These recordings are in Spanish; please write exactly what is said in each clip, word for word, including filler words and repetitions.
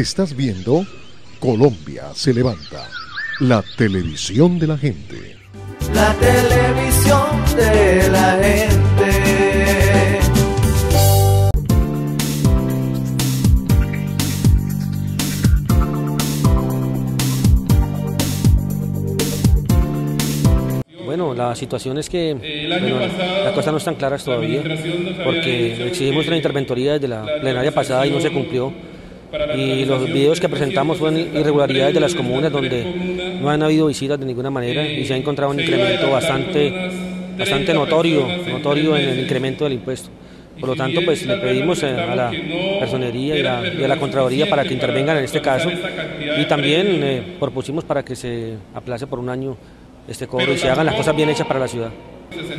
Estás viendo Colombia se levanta, la televisión de la gente. La televisión de la gente. Bueno, la situación es que bueno, las cosas no están claras todavía, porque exigimos la interventoría desde la plenaria pasada y no se cumplió. Y los videos que presentamos fueron irregularidades de las comunas donde no han habido visitas de ninguna manera y se ha encontrado un incremento bastante, bastante notorio, notorio en el incremento del impuesto. Por lo tanto, pues le pedimos a la personería y, la, y a la Contraloría para que intervengan en este caso y también eh, propusimos para que se aplace por un año este cobro y se hagan las cosas bien hechas para la ciudad.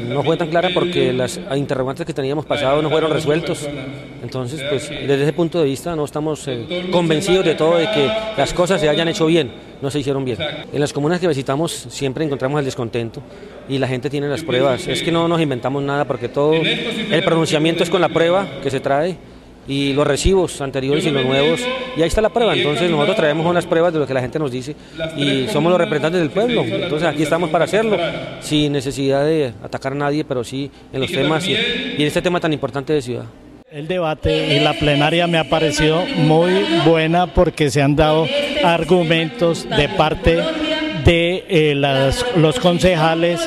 No fue tan clara porque las interrogantes que teníamos pasado no fueron resueltos. Entonces, pues desde ese punto de vista no estamos eh, convencidos de todo de que las cosas se hayan hecho bien, no se hicieron bien. En las comunas que visitamos siempre encontramos el descontento y la gente tiene las pruebas. Es que no nos inventamos nada porque todo el pronunciamiento es con la prueba que se trae y los recibos anteriores y los nuevos, y ahí está la prueba. Entonces nosotros traemos unas pruebas de lo que la gente nos dice y somos los representantes del pueblo, entonces aquí estamos para hacerlo sin necesidad de atacar a nadie, pero sí en los temas y, y en este tema tan importante de ciudad. El debate en la plenaria me ha parecido muy buena porque se han dado argumentos de parte de eh, las, los concejales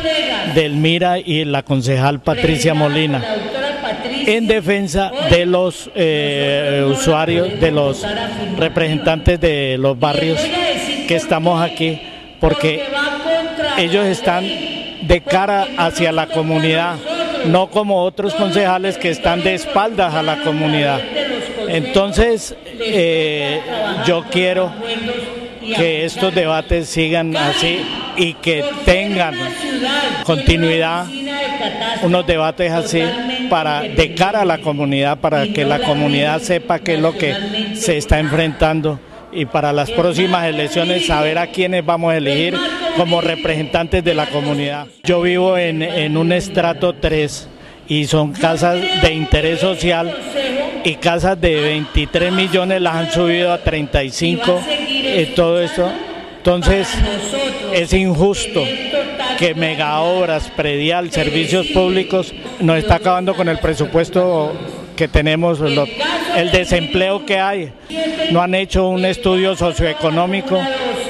del MIRA y la concejal Patricia Molina en defensa de los eh, usuarios, de los representantes de los barrios que estamos aquí, porque ellos están de cara hacia la comunidad, no como otros concejales que están de espaldas a la comunidad. Entonces eh, yo quiero que estos debates sigan así y que tengan continuidad, unos debates así para de cara a la comunidad, para que la comunidad sepa qué es lo que se está enfrentando y para las próximas elecciones saber a quiénes vamos a elegir como representantes de la comunidad. Yo vivo en, en un estrato tres y son casas de interés social y casas de veintitrés millones las han subido a treinta y cinco, eh, todo esto. Entonces es injusto que mega obras, predial, servicios públicos nos está acabando con el presupuesto que tenemos, lo, el desempleo que hay. No han hecho un estudio socioeconómico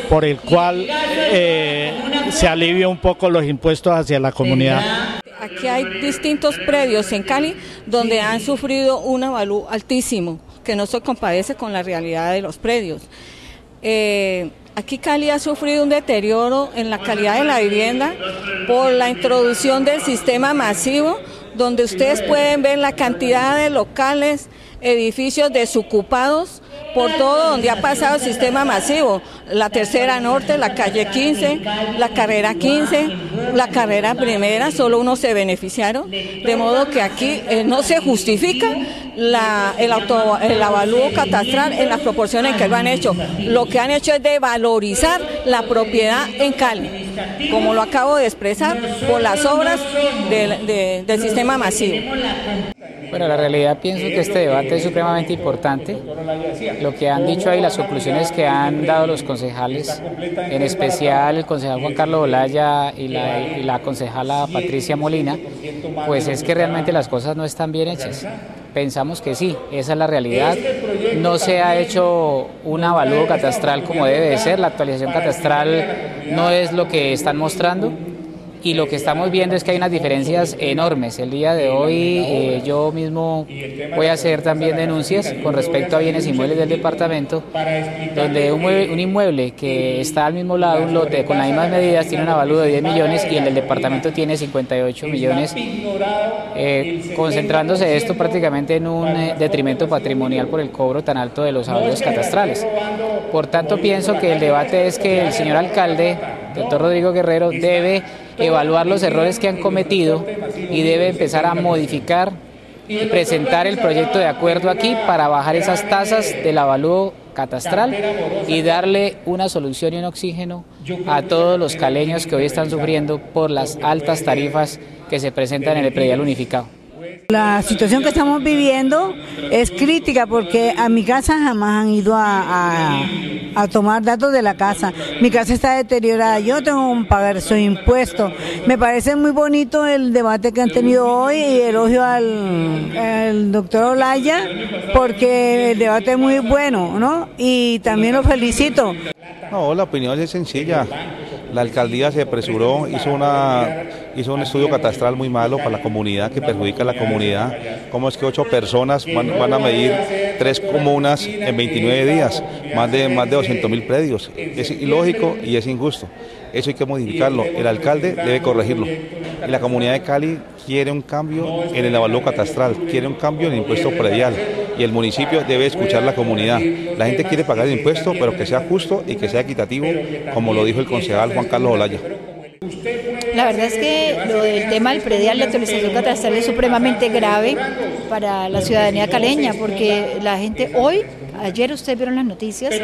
por el cual eh, se alivia un poco los impuestos hacia la comunidad. Aquí hay distintos predios en Cali donde han sufrido un avalúo altísimo que no se compadece con la realidad de los predios. Eh, Aquí Cali ha sufrido un deterioro en la calidad de la vivienda por la introducción del sistema masivo, donde ustedes pueden ver la cantidad de locales, edificios desocupados, por todo donde ha pasado el sistema masivo, la tercera norte, la calle quince, la carrera quince, la carrera primera, solo unos se beneficiaron, de modo que aquí eh, no se justifica la, el, auto, el avalúo catastral en las proporciones en que lo han hecho. Lo que han hecho es devalorizar la propiedad en Cali, como lo acabo de expresar, por las obras del, de, del sistema masivo. Bueno, la realidad pienso que este debate es supremamente importante. Lo que han dicho ahí, las conclusiones que han dado los concejales, en especial el concejal Juan Carlos Olaya y la, y la concejala Patricia Molina, pues es que realmente las cosas no están bien hechas. Pensamos que sí, esa es la realidad. No se ha hecho un avalúo catastral como debe de ser, la actualización catastral no es lo que están mostrando. Y lo que estamos viendo es que hay unas diferencias enormes. El día de hoy eh, yo mismo voy a hacer también denuncias con respecto a bienes inmuebles del departamento, donde un, mueble, un inmueble que está al mismo lado, un lote con las mismas medidas, tiene un avalúo de diez millones y el del departamento tiene cincuenta y ocho millones, eh, concentrándose esto prácticamente en un eh, detrimento patrimonial por el cobro tan alto de los avalúos catastrales. Por tanto, pienso que el debate es que el señor alcalde, doctor Rodrigo Guerrero, debe evaluar los errores que han cometido y debe empezar a modificar y presentar el proyecto de acuerdo aquí para bajar esas tasas del avalúo catastral y darle una solución y un oxígeno a todos los caleños que hoy están sufriendo por las altas tarifas que se presentan en el predial unificado. La situación que estamos viviendo es crítica porque a mi casa jamás han ido a, a, a tomar datos de la casa. Mi casa está deteriorada, yo tengo que pagar esos impuestos. Me parece muy bonito el debate que han tenido hoy y elogio al, al doctor Olaya porque el debate es muy bueno, ¿no? Y también lo felicito. No, la opinión es sencilla. La alcaldía se apresuró, hizo, una, hizo un estudio catastral muy malo para la comunidad, que perjudica a la comunidad. ¿Cómo es que ocho personas van, van a medir tres comunas en veintinueve días? Más de, más de doscientos mil predios. Es ilógico y es injusto. Eso hay que modificarlo. El alcalde debe corregirlo. La comunidad de Cali quiere un cambio en el avalúo catastral, quiere un cambio en el impuesto predial. Y el municipio debe escuchar a la comunidad. La gente quiere pagar el impuesto, pero que sea justo y que sea equitativo, como lo dijo el concejal Juan Carlos Olaya. La verdad es que lo del tema del predial, la actualización catastral es supremamente grave para la ciudadanía caleña, porque la gente hoy, ayer ustedes vieron las noticias,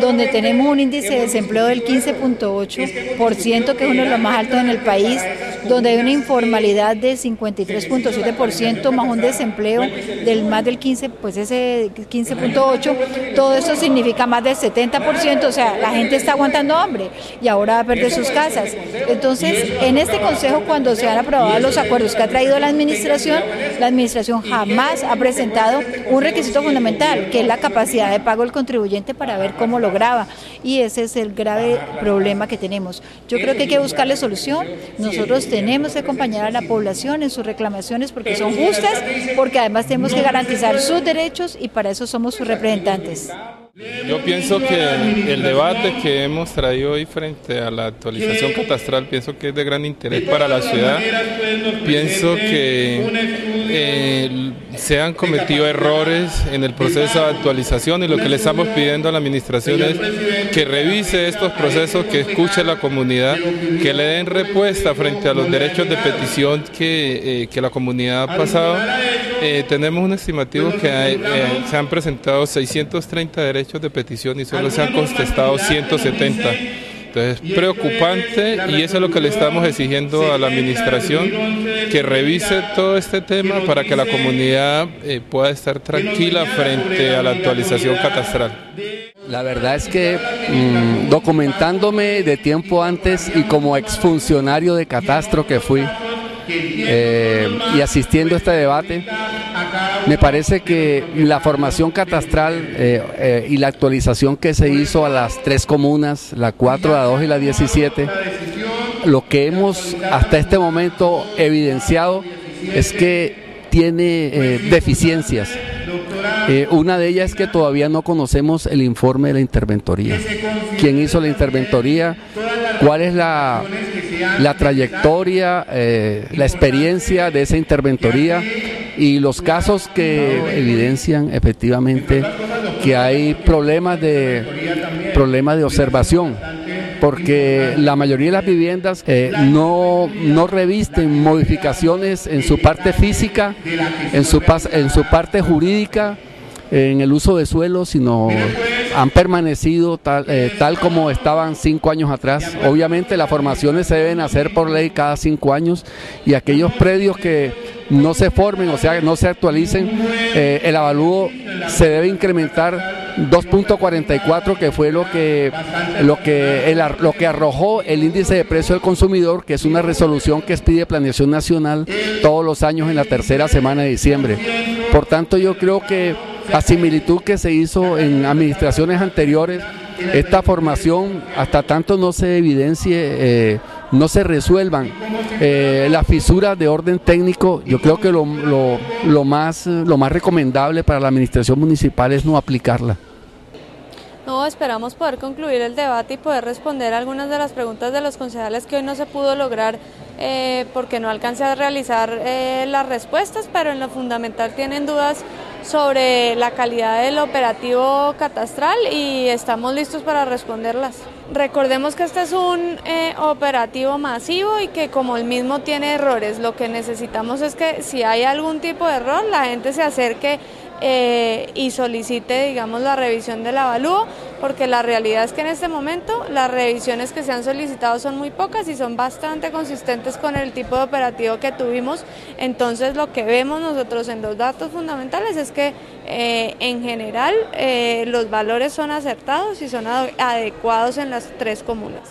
donde tenemos un índice de desempleo del quince punto ocho por ciento, que es uno de los más altos en el país, donde hay una informalidad del cincuenta y tres punto siete por ciento, más un desempleo del más del quince, pues ese quince punto ocho, todo eso significa más del setenta por ciento, o sea, la gente está aguantando hambre y ahora va a perder sus casas. Entonces, en este consejo, cuando se han aprobado los acuerdos que ha traído la administración, la administración jamás ha presentado un requisito fundamental, que es la capacidad de pago del contribuyente para ver cómo lograba, y ese es el grave problema que tenemos. Yo creo que hay que buscarle solución. Nosotros tenemos que acompañar a la población en sus reclamaciones porque son justas, porque además tenemos que garantizar sus derechos y para eso somos sus representantes. Yo pienso que el debate que hemos traído hoy frente a la actualización catastral, pienso que es de gran interés para la ciudad. Pienso que eh, se han cometido errores en el proceso de actualización y lo que le estamos pidiendo a la administración es que revise estos procesos, que escuche a la comunidad, que le den respuesta frente a los derechos de petición que, eh, que la comunidad ha pasado. Eh, tenemos un estimativo que hay, eh, se han presentado seiscientos treinta derechos de petición y solo se han contestado ciento setenta. Entonces es preocupante y eso es lo que le estamos exigiendo a la administración, que revise todo este tema para que la comunidad eh, pueda estar tranquila frente a la actualización catastral. La verdad es que mmm, documentándome de tiempo antes y como exfuncionario de Catastro que fui, Eh, y asistiendo a este debate, me parece que la formación catastral eh, eh, y la actualización que se hizo a las tres comunas, la cuatro, la dos y la diecisiete, lo que hemos hasta este momento evidenciado es que tiene eh, deficiencias. Eh, una de ellas es que todavía no conocemos el informe de la interventoría. ¿Quién hizo la interventoría? ¿Cuál es la, la trayectoria, eh, la experiencia de esa interventoría? Y los casos que evidencian efectivamente que hay problemas de, problemas de observación, porque la mayoría de las viviendas eh, no, no revisten modificaciones en su parte física, en su, en su parte jurídica, en el uso de suelo, sino han permanecido tal, eh, tal como estaban cinco años atrás. Obviamente las formaciones se deben hacer por ley cada cinco años y aquellos predios que no se formen, o sea, no se actualicen, eh, el avalúo se debe incrementar dos punto cuarenta y cuatro, que fue lo que, lo, que el, lo que arrojó el índice de precio del consumidor, que es una resolución que expide Planeación Nacional todos los años en la tercera semana de diciembre. Por tanto, yo creo que a similitud que se hizo en administraciones anteriores, esta formación, hasta tanto no se evidencie, eh, no se resuelvan eh, las fisuras de orden técnico, yo creo que lo, lo, lo, más, lo más recomendable para la administración municipal es no aplicarla. No, esperamos poder concluir el debate y poder responder algunas de las preguntas de los concejales que hoy no se pudo lograr eh, porque no alcancé a realizar eh, las respuestas, pero en lo fundamental tienen dudas sobre la calidad del operativo catastral y estamos listos para responderlas. Recordemos que este es un eh, operativo masivo y que como el mismo tiene errores, lo que necesitamos es que si hay algún tipo de error, la gente se acerque eh, y solicite, digamos, la revisión del avalúo, porque la realidad es que en este momento las revisiones que se han solicitado son muy pocas y son bastante consistentes con el tipo de operativo que tuvimos. Entonces, lo que vemos nosotros en los datos fundamentales es que eh, en general eh, los valores son acertados y son adecuados en las tres comunas.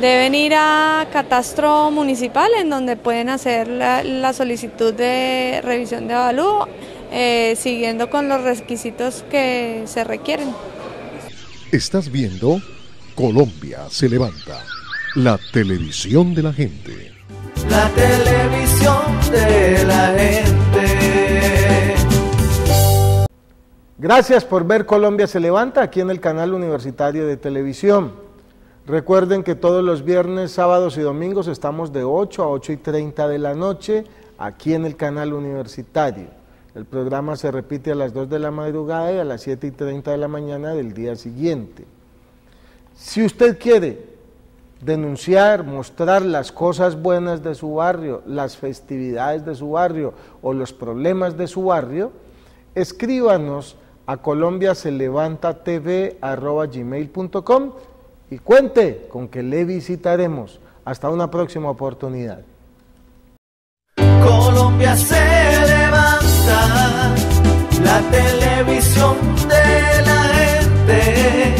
Deben ir a Catastro Municipal, en donde pueden hacer la, la solicitud de revisión de avalúo, eh, siguiendo con los requisitos que se requieren. Estás viendo Colombia se levanta, la televisión de la gente. La televisión de la gente. Gracias por ver Colombia se levanta aquí en el canal universitario de televisión. Recuerden que todos los viernes, sábados y domingos estamos de ocho a ocho y treinta de la noche aquí en el canal universitario. El programa se repite a las dos de la madrugada y a las siete y treinta de la mañana del día siguiente. Si usted quiere denunciar, mostrar las cosas buenas de su barrio, las festividades de su barrio o los problemas de su barrio, escríbanos a colombiaselevantatv arroba gmail punto com y cuente con que le visitaremos. Hasta una próxima oportunidad. Colombia se levanta, la televisión de la gente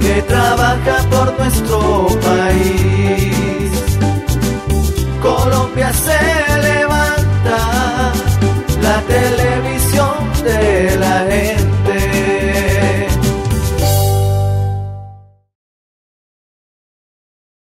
que trabaja por nuestro